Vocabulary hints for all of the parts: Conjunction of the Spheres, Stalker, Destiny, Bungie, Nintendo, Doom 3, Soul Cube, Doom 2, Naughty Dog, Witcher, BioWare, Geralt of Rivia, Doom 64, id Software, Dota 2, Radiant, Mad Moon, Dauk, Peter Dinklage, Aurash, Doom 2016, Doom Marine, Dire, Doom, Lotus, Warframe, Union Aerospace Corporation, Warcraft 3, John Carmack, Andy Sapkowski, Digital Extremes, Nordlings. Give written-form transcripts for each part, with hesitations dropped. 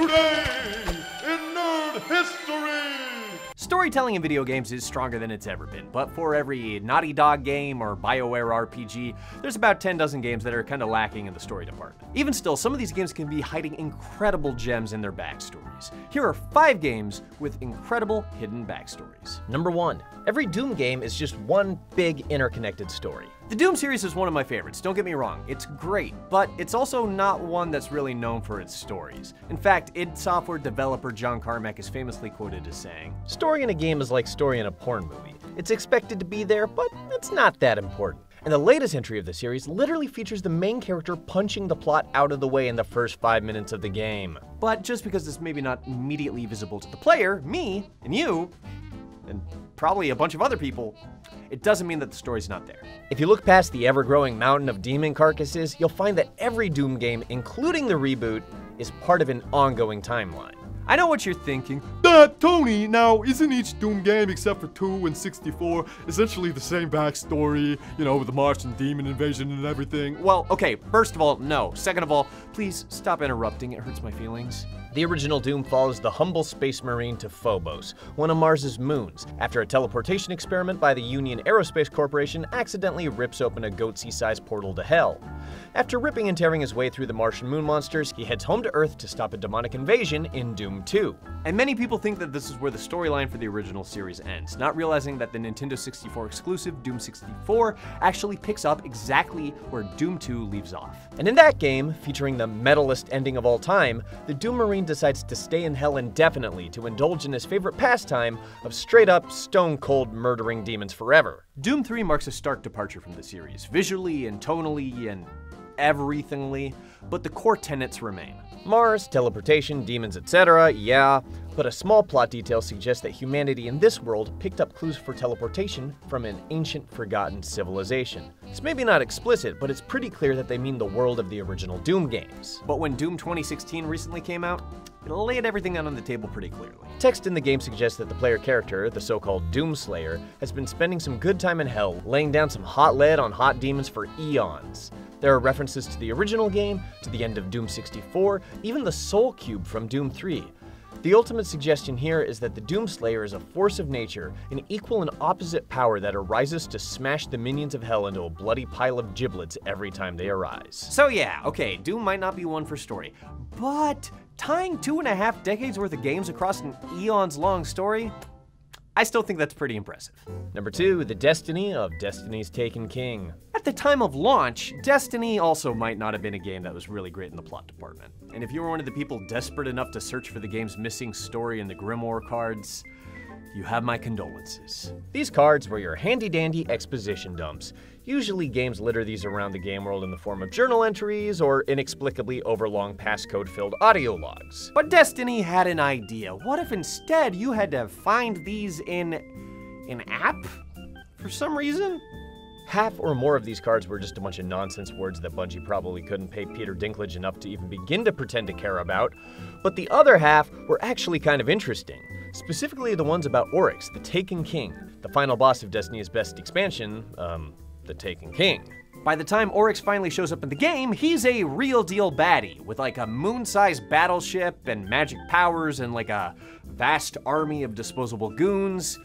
Today in Nerd History! Storytelling in video games is stronger than it's ever been, but for every Naughty Dog game or BioWare RPG, there's about 10 dozen games that are kinda lacking in the story department. Even still, some of these games can be hiding incredible gems in their backstories. Here are 5 games with incredible hidden backstories. Number 1. Every Doom game is just one big interconnected story. The Doom series is one of my favorites, don't get me wrong, it's great, but it's also not one that's really known for its stories. In fact, id Software developer John Carmack is famously quoted as saying, "Story in a game is like story in a porn movie. It's expected to be there, but it's not that important." And the latest entry of the series literally features the main character punching the plot out of the way in the first 5 minutes of the game. But just because it's maybe not immediately visible to the player, me, and you, and probably a bunch of other people, it doesn't mean that the story's not there. If you look past the ever-growing mountain of demon carcasses, you'll find that every Doom game, including the reboot, is part of an ongoing timeline. I know what you're thinking. Tony, now isn't each Doom game except for 2 and 64 essentially the same backstory, you know, with the Martian demon invasion and everything? Well, okay, first of all, no. Second of all, please stop interrupting, it hurts my feelings. The original Doom follows the humble space marine to Phobos, one of Mars's moons, after a teleportation experiment by the Union Aerospace Corporation accidentally rips open a goatsea-sized portal to hell. After ripping and tearing his way through the Martian moon monsters, he heads home to Earth to stop a demonic invasion in Doom 2. And many people think that this is where the storyline for the original series ends, not realizing that the Nintendo 64 exclusive Doom 64 actually picks up exactly where Doom 2 leaves off. And in that game, featuring the metalist ending of all time, the Doom Marine decides to stay in hell indefinitely to indulge in his favorite pastime of straight-up, stone-cold murdering demons forever. Doom 3 marks a stark departure from the series, visually and tonally and everythingly, but the core tenets remain. Mars, teleportation, demons, etc., yeah, but a small plot detail suggests that humanity in this world picked up clues for teleportation from an ancient, forgotten civilization. It's maybe not explicit, but it's pretty clear that they mean the world of the original Doom games. But when Doom 2016 recently came out, it laid everything out on the table pretty clearly. Text in the game suggests that the player character, the so-called Doom Slayer, has been spending some good time in hell, laying down some hot lead on hot demons for eons. There are references to the original game, to the end of Doom 64, even the Soul Cube from Doom 3. The ultimate suggestion here is that the Doom Slayer is a force of nature, an equal and opposite power that arises to smash the minions of hell into a bloody pile of giblets every time they arise. So yeah, okay, Doom might not be one for story, but tying 2.5 decades worth of games across an eons-long story? I still think that's pretty impressive. Number 2, the Destiny of Destiny's Taken King. At the time of launch, Destiny also might not have been a game that was really great in the plot department. And if you were one of the people desperate enough to search for the game's missing story in the grimoire cards, you have my condolences. These cards were your handy-dandy exposition dumps. Usually games litter these around the game world in the form of journal entries or inexplicably overlong passcode-filled audio logs. But Destiny had an idea. What if instead you had to find these in an app for some reason? Half or more of these cards were just a bunch of nonsense words that Bungie probably couldn't pay Peter Dinklage enough to even begin to pretend to care about, but the other half were actually kind of interesting, specifically the ones about Oryx, the Taken King, the final boss of Destiny's best expansion, the Taken King. By the time Oryx finally shows up in the game, he's a real-deal baddie, with like a moon-sized battleship and magic powers and like a vast army of disposable goons.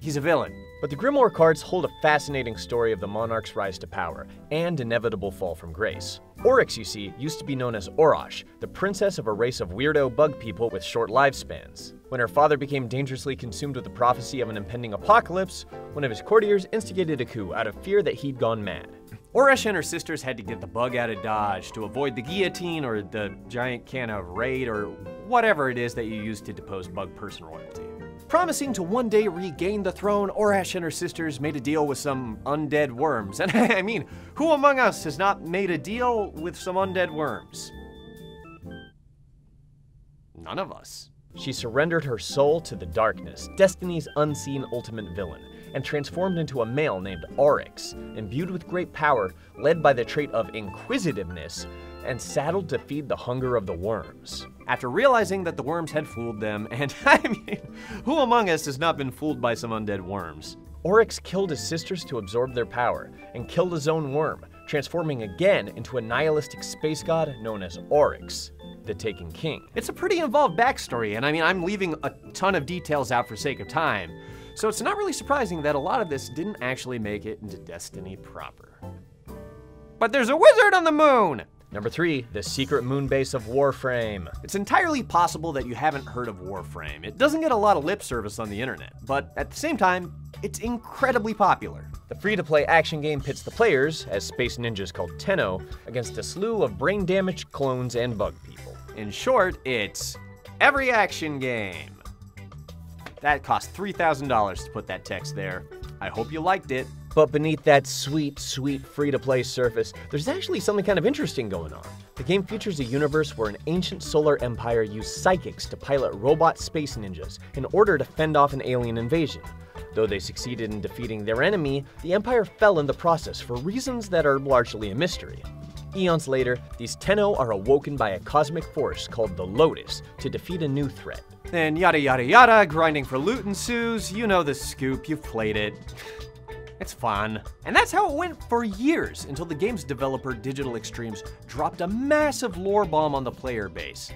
He's a villain. But the grimoire cards hold a fascinating story of the monarch's rise to power and inevitable fall from grace. Oryx, you see, used to be known as Aurash, the princess of a race of weirdo bug people with short lifespans. When her father became dangerously consumed with the prophecy of an impending apocalypse, one of his courtiers instigated a coup out of fear that he'd gone mad. Aurash and her sisters had to get the bug out of Dodge to avoid the guillotine or the giant can of raid or whatever it is that you use to depose bug person royalty. Promising to one day regain the throne, Aurash and her sisters made a deal with some undead worms. And I mean, who among us has not made a deal with some undead worms? None of us. She surrendered her soul to the darkness, Destiny's unseen ultimate villain, and transformed into a male named Oryx, imbued with great power, led by the trait of inquisitiveness, and saddled to feed the hunger of the worms. After realizing that the worms had fooled them, and I mean, who among us has not been fooled by some undead worms? Oryx killed his sisters to absorb their power, and killed his own worm, transforming again into a nihilistic space god known as Oryx. The Taken King. It's a pretty involved backstory, and I mean, I'm leaving a ton of details out for sake of time, so it's not really surprising that a lot of this didn't actually make it into Destiny proper. But there's a wizard on the moon! Number 3, the secret moon base of Warframe. It's entirely possible that you haven't heard of Warframe. It doesn't get a lot of lip service on the internet, but at the same time, it's incredibly popular. The free-to-play action game pits the players, as space ninjas called Tenno, against a slew of brain-damaged clones and bug people. In short, it's every action game. That cost $3,000 to put that text there. I hope you liked it. But beneath that sweet, sweet free-to-play surface, there's actually something kind of interesting going on. The game features a universe where an ancient solar empire used psychics to pilot robot space ninjas in order to fend off an alien invasion. Though they succeeded in defeating their enemy, the empire fell in the process for reasons that are largely a mystery. Eons later, these Tenno are awoken by a cosmic force called the Lotus to defeat a new threat. And yada yada yada, grinding for loot ensues, you know the scoop, you've played it. It's fun. And that's how it went for years, until the game's developer Digital Extremes dropped a massive lore bomb on the player base,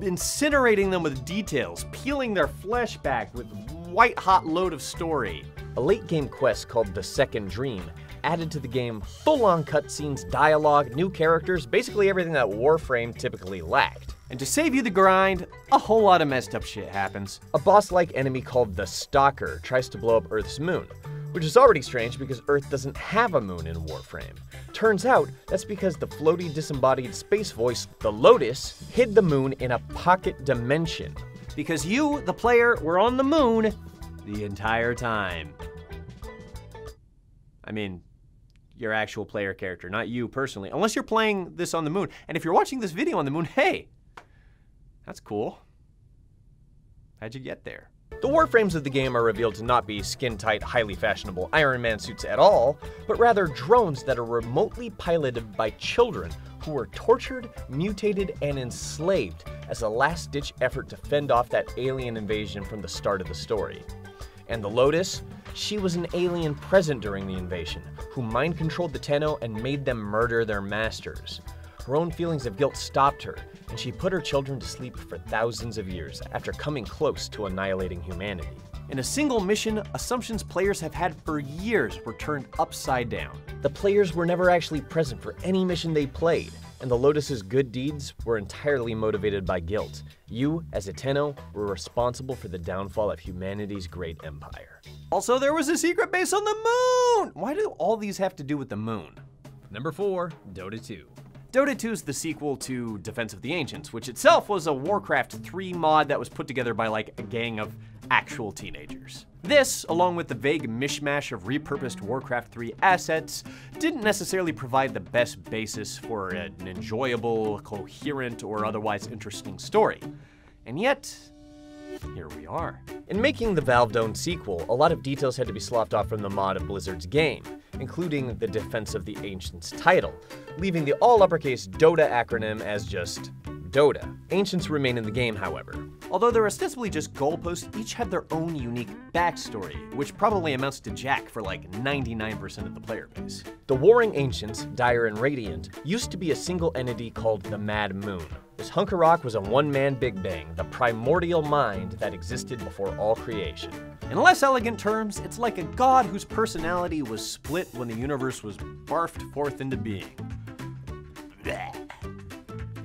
incinerating them with details, peeling their flesh back with white-hot load of story. A late-game quest called The Second Dream added to the game full-on cutscenes, dialogue, new characters, basically everything that Warframe typically lacked. And to save you the grind, a whole lot of messed up shit happens. A boss-like enemy called the Stalker tries to blow up Earth's moon, which is already strange because Earth doesn't have a moon in Warframe. Turns out, that's because the floaty disembodied space voice, the Lotus, hid the moon in a pocket dimension. Because you, the player, were on the moon the entire time. I mean, your actual player character, not you personally. Unless you're playing this on the moon. And if you're watching this video on the moon, hey! That's cool. How'd you get there? The Warframes of the game are revealed to not be skin-tight, highly fashionable Iron Man suits at all, but rather drones that are remotely piloted by children who were tortured, mutated, and enslaved as a last-ditch effort to fend off that alien invasion from the start of the story. And the Lotus? She was an alien present during the invasion, who mind-controlled the Tenno and made them murder their masters. Her own feelings of guilt stopped her, and she put her children to sleep for thousands of years after coming close to annihilating humanity. In a single mission, assumptions players have had for years were turned upside down. The players were never actually present for any mission they played, and the Lotus's good deeds were entirely motivated by guilt. You, as a Tenno, were responsible for the downfall of humanity's great empire. Also, there was a secret base on the moon! Why do all these have to do with the moon? Number 4, Dota 2. Dota 2 is the sequel to Defense of the Ancients, which itself was a Warcraft 3 mod that was put together by like a gang of actual teenagers. This, along with the vague mishmash of repurposed Warcraft 3 assets, didn't necessarily provide the best basis for an enjoyable, coherent, or otherwise interesting story. And yet, here we are. In making the Valve-owned sequel, a lot of details had to be sloughed off from the mod of Blizzard's game, including the Defense of the Ancients title, leaving the all-uppercase Dota acronym as just Dota. Ancients remain in the game, however. Although they're ostensibly just goalposts, each had their own unique backstory, which probably amounts to jack for like 99% of the player base. The warring Ancients, Dire and Radiant, used to be a single entity called the Mad Moon. This hunk of rock was a one-man Big Bang, the primordial mind that existed before all creation. In less elegant terms, it's like a god whose personality was split when the universe was barfed forth into being. Blech.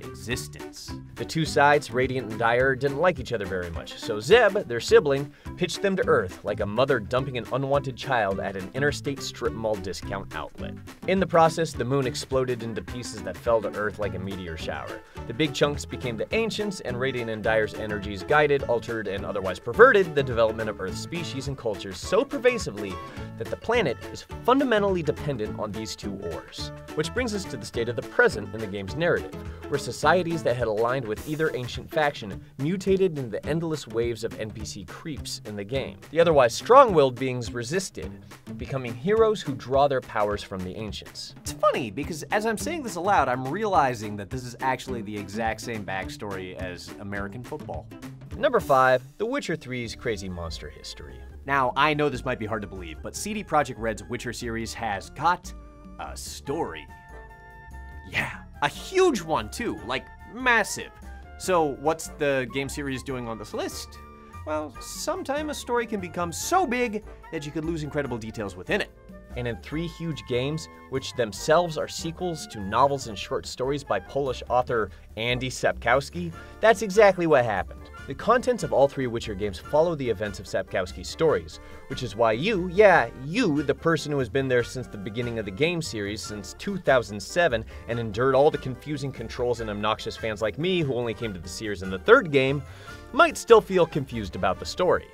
Existence. The two sides, Radiant and Dire, didn't like each other very much, so Zeb, their sibling, pitched them to Earth like a mother dumping an unwanted child at an interstate strip mall discount outlet. In the process, the moon exploded into pieces that fell to Earth like a meteor shower. The big chunks became the Ancients, and Radiant and Dire's energies guided, altered, and otherwise perverted the development of Earth's species and cultures so pervasively that the planet is fundamentally dependent on these two ores. Which brings us to the state of the present in the game's narrative, where societies that had aligned with either ancient faction mutated into the endless waves of NPC creeps in the game. The otherwise strong-willed beings resisted, becoming heroes who draw their powers from the Ancients. It's funny, because as I'm saying this aloud, I'm realizing that this is actually the exact same backstory as American football. Number 5, The Witcher 3's crazy monster history. Now, I know this might be hard to believe, but CD Projekt Red's Witcher series has got a story. Yeah, a huge one too, like massive. So what's the game series doing on this list? Well, sometime a story can become so big that you could lose incredible details within it. And in three huge games, which themselves are sequels to novels and short stories by Polish author Andy Sapkowski, that's exactly what happened. The contents of all three Witcher games follow the events of Sapkowski's stories, which is why you, yeah, you, the person who has been there since the beginning of the game series, since 2007, and endured all the confusing controls and obnoxious fans like me who only came to the series in the third game, might still feel confused about the story.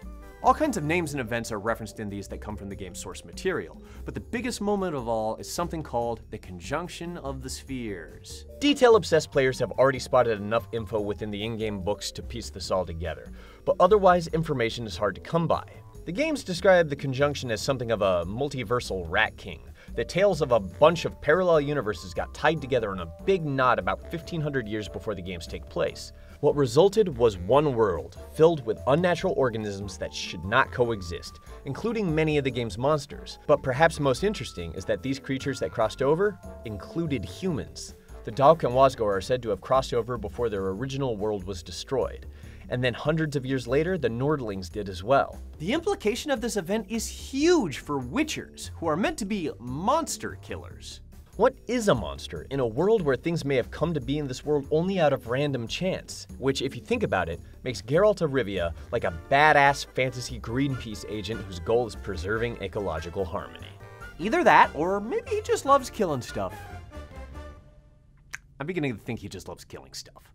All kinds of names and events are referenced in these that come from the game's source material, but the biggest moment of all is something called the Conjunction of the Spheres. Detail-obsessed players have already spotted enough info within the in-game books to piece this all together, but otherwise information is hard to come by. The games describe the Conjunction as something of a multiversal rat king. The tales of a bunch of parallel universes got tied together in a big knot about 1,500 years before the games take place. What resulted was one world, filled with unnatural organisms that should not coexist, including many of the game's monsters. But perhaps most interesting is that these creatures that crossed over included humans. The Dauk and Wasgor are said to have crossed over before their original world was destroyed. And then hundreds of years later, the Nordlings did as well. The implication of this event is huge for Witchers, who are meant to be monster killers. What is a monster in a world where things may have come to be in this world only out of random chance? Which, if you think about it, makes Geralt of Rivia like a badass fantasy Greenpeace agent whose goal is preserving ecological harmony. Either that, or maybe he just loves killing stuff. I'm beginning to think he just loves killing stuff.